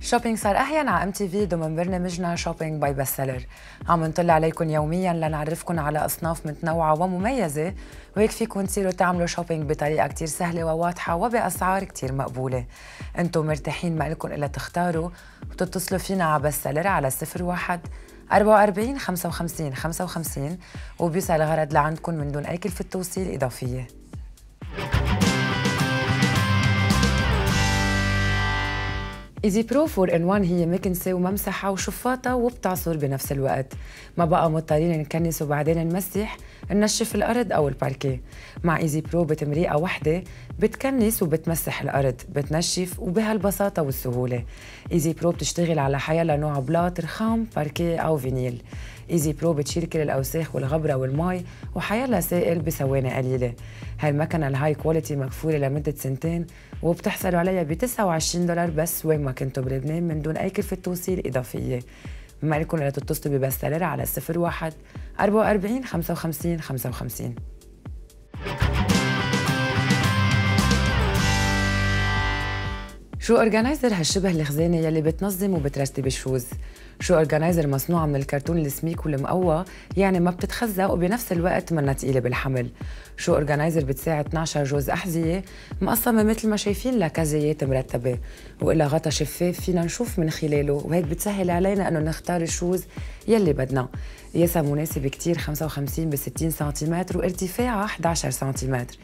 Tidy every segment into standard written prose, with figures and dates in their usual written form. شوبينج صار أحيان على MTV ضمن برنامجنا شوبينج باي بست سيلر. عم نطلع عليكم يوميا لنعرفكم على أصناف متنوعة ومميزة، وهيك فيكم تصيروا تعملوا شوبينج بطريقة كتير سهلة وواضحة وبأسعار كتير مقبولة. انتم مرتاحين ما إلكم إلا تختاروا، وتتصلوا فينا على بست سيلر على 01 44 55 55، وبيوصل الغرض لعندكم من دون أي كلفة توصيل إضافية. ايزي برو 4 ان 1 هي مكنسه وممسحه وشفاطه وبتعصر بنفس الوقت، ما بقى مضطرين نكنس وبعدين نمسح ننشف الارض او الباركيه. مع ايزي برو بتمريقه وحده بتكنس وبتمسح الارض، بتنشف وبهالبساطه والسهوله. ايزي برو بتشتغل على حيلا نوع بلاط، رخام، باركيه او فينيل. ايزي برو بتشيل كل الاوساخ والغبره والمي وحيلا سائل بثواني قليله. هالمكنه الهاي كواليتي مكفوله لمده 2 سنين، وبتحصلوا عليها ب 29 دولار بس وين ما كنتوا بلبنان من دون اي كلفه توصيل اضافيه. ما لكم الا تتصلوا ببست سيلر على 01 44 55 55. شو اورجانايزر هالشبه الخزانه يلي بتنظم وبترتب الشوز. شو اورجانايزر مصنوعه من الكرتون السميك والمقوى، يعني ما بتتخزق وبنفس الوقت منا ثقيله بالحمل. شو اورجانايزر بتساعد 12 جوز احذيه مقسمه مثل ما شايفين لكزيات مرتبه، والا غطا شفاف فينا نشوف من خلاله، وهيك بتسهل علينا انه نختار الشوز يلي بدنا. قياسها مناسب كتير، 55 ب 60 سنتيمتر، وارتفاعها 11 سنتيمتر،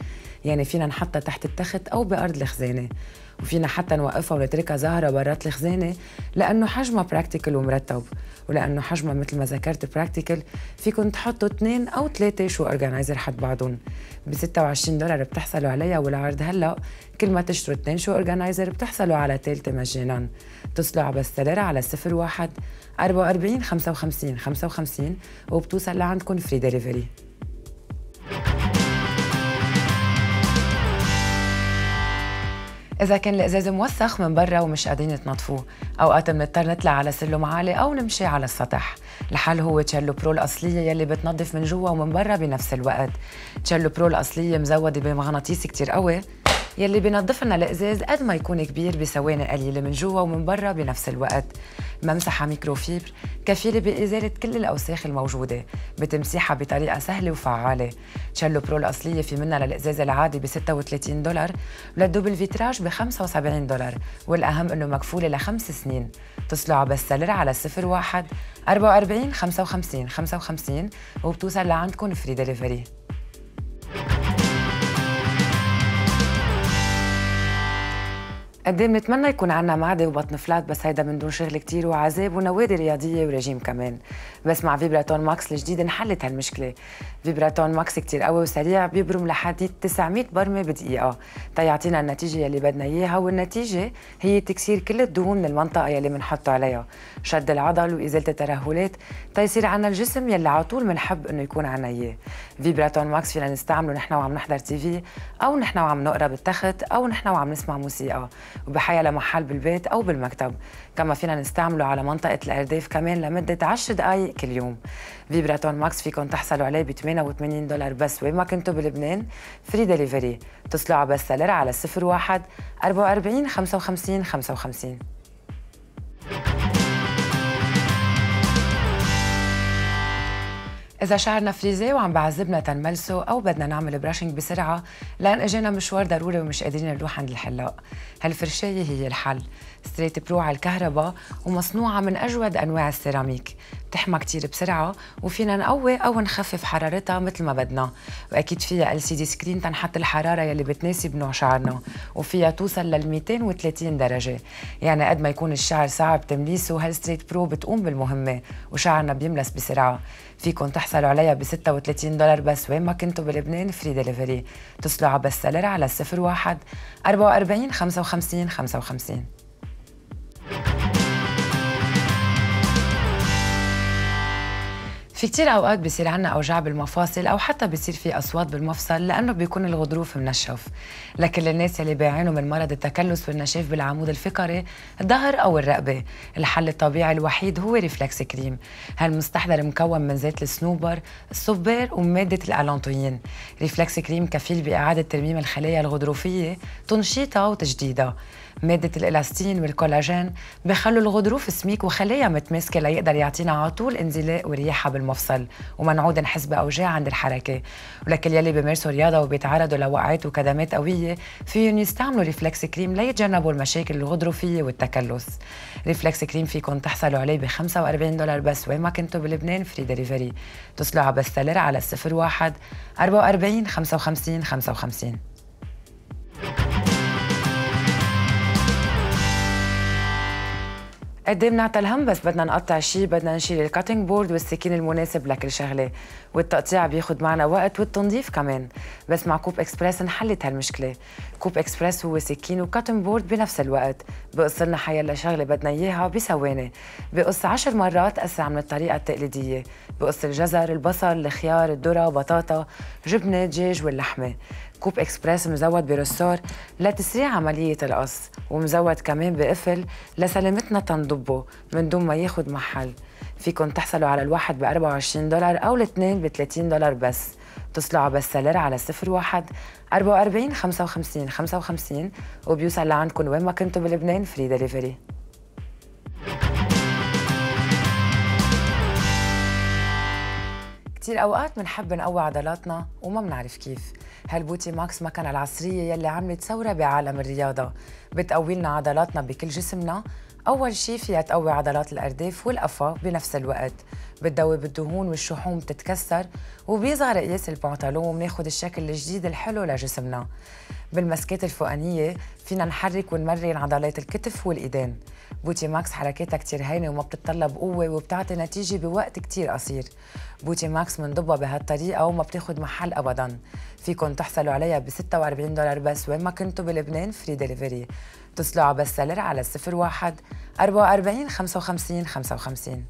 يعني فينا نحطها تحت التخت او بارض الخزانه، وفينا حتى نوقفها ونتركها ظاهره برات الخزانه، لانه حجمها براكتيكال ومرتب، ولانه حجمها مثل ما ذكرت براكتيكال فيكم تحطوا 2 أو 3 شو اورجانايزر حد بعضهم. ب 26 دولار بتحصلوا عليها، والعرض هلا كل ما تشتروا 2 شو اورجانايزر بتحصلوا على ثالثه مجانا. اتصلوا على بست سيلر على 01 44 55 55، وبتوصل لعندكم فري دليفري. إذا كان الإزاز موسخ من برا ومش قادرين تنظفوه، أوقات بنضطر نطلع على سلم عالي أو نمشي على السطح. الحل هو تشالو برو الأصلية يلي بتنظف من جوا ومن برا بنفس الوقت. تشالو برو الأصلية مزودة بمغناطيس كتير قوي يلي بينظف لنا الإزاز قد ما يكون كبير بثواني قليلة من جوا ومن برا بنفس الوقت. ممسحة ميكروفيبر كفيلة بإزالة كل الأوساخ الموجودة، بتمسيحها بطريقة سهلة وفعالة. تشالو برو الأصلية في منها للإزاز العادي ب 36 دولار وللدوبل فيتراج ب 75 دولار، والأهم إنه مكفولة ل5 سنين. اتصلوا على بست سيلر على 01 44 55 55، وبتوصل لعندكم فري دليفري. قد ايه بنتمنى يكون عنا معده وبطن فلات، بس هيدا من دون شغل كتير وعذاب ونوادي رياضيه ورجيم كمان. بس مع فيبراتون ماكس الجديد انحلت هالمشكله. فيبراتون ماكس كتير قوي وسريع، بيبرم لحديد 900 برمه بدقيقه، تيعطينا النتيجه يلي بدنا اياها، والنتيجه هي تكسير كل الدهون من المنطقه يلي بنحطه عليها، شد العضل وازاله الترهلات، تيصير عنا الجسم يلي على طول بنحب انه يكون عنا اياه. فيبراتون ماكس فينا نستعمله نحن وعم نحضر TV، او نحن وعم نقرا بالتخت، او نحن وعم نسمع موسيقى، وبحيلا محل بالبيت أو بالمكتب. كما فينا نستعمله على منطقة الأرداف كمان لمدة 10 دقايق كل يوم. فيبراتون ماكس فيكم تحصلوا عليه ب 88 دولار بس وين ما كنتوا بلبنان، فري دليفري. اتصلوا على بست سيلر على 01 44 55 55. إذا شعرنا فريزي وعم بعذبنا تنملسه، أو بدنا نعمل براشنج بسرعة لأن إجانا مشوار ضروري ومش قادرين نروح عند الحلاق، هالفرشاية هي الحل. ستريت برو على الكهرباء ومصنوعة من أجود أنواع السيراميك، بتحمى كتير بسرعة وفينا نقوي أو نخفف حرارتها مثل ما بدنا، وأكيد فيها LCD سكرين تنحط الحرارة يلي بتناسب نوع شعرنا، وفيها توصل لل 230 درجة، يعني قد ما يكون الشعر صعب تمليسه هالستريت برو بتقوم بالمهمة وشعرنا بيملس بسرعة. فيكم تحصلوا عليها ب 36 دولار بس وين ما كنتوا بلبنان، فري دليفري. اتصلوا على بست سيلر على 01 44 55 55. في كتير أوقات بصير عنا أوجاع بالمفاصل، أو حتى بصير في أصوات بالمفصل لأنه بيكون الغضروف منشف. لكل الناس اللي بيعانوا من مرض التكلس والنشاف بالعمود الفقري، الظهر أو الرقبة، الحل الطبيعي الوحيد هو ريفلكس كريم. هالمستحضر مكون من زيت الصنوبر، الصبير، ومادة الألانتوين. ريفلكس كريم كفيل بإعادة ترميم الخلايا الغضروفية، تنشيطها وتجديدها. مادة الإلاستين والكولاجين بخلوا الغضروف سميك وخلايا متماسكة ليقدر يعطينا على طول انزلاق ورياحة بالمفصل ومنعود نحس بأوجاع عند الحركة. ولكل يلي بيمارسوا رياضة وبيتعرضوا لوقعات وكدمات قوية فيهم يستعملوا ريفلكس كريم ليتجنبوا المشاكل الغضروفية والتكلس. ريفلكس كريم فيكم تحصلوا عليه ب $45 بس وين ما كنتوا بلبنان، فري دليفري. اتصلوا على بست سيلر على 01 44 55 55. قد بنعطى الهم بس بدنا نقطع شيء، بدنا نشيل الكاتنج بورد والسكين المناسب لكل شغله، والتقطيع بياخد معنا وقت والتنظيف كمان، بس مع كوب اكسبرس انحلت هالمشكله. كوب اكسبرس هو سكين وكاتنج بورد بنفس الوقت، بقص لنا حيلا شغله بدنا اياها بثواني، بقص 10 مرات اسرع من الطريقه التقليديه، بقص الجزر، البصل، الخيار، الذره، بطاطا، جبنه، دجاج واللحمه. كوب اكسبرس مزود برسار لتسريع عملية القص، ومزود كمان بقفل لسلامتنا تنضبه من دون ما ياخد محل. فيكم تحصلوا على الواحد ب $24 أو الاثنين ب $30 بس. اتصلوا على بست سيلر على 01 44 55 55 وبيوصل لعندكم وين ما كنتوا بلبنان، فري دليفري. كتير أوقات منحب نقوي عضلاتنا وما منعرف كيف. هالبوتي ماكس مكنة العصرية يلي عملت ثورة بعالم الرياضة، بتقوي لنا عضلاتنا بكل جسمنا. أول شي فيها تقوي عضلات الأرداف والقفا بنفس الوقت، بتذوب الدهون والشحوم بتتكسر وبيصغر قياس البنطلون وبناخد الشكل الجديد الحلو لجسمنا. بالمسكات الفوقانية فينا نحرك ونمرن عضلات الكتف والإيدين. بوتي ماكس حركاتها كتير هينة وما بتتطلب قوة وبتعطي نتيجة بوقت كتير قصير. بوتي ماكس منضبها بهالطريقة وما بتاخد محل أبداً. فيكم تحصلوا عليها ب $46 بس وين ما كنتوا بلبنان، فري دليفري. اتصلوا على بست سيلر على 01 44 55 55.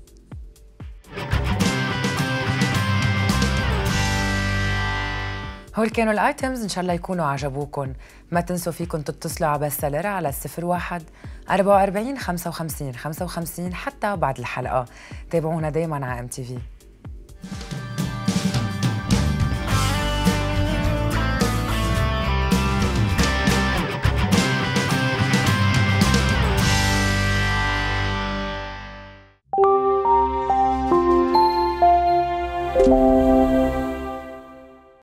هول كانوا الايتمز، ان شاء الله يكونوا عجبوكم. ما تنسوا فيكم تتصلوا على بست سيلر على 01 44 55 55 حتى بعد الحلقه. تابعونا دايما على MTV.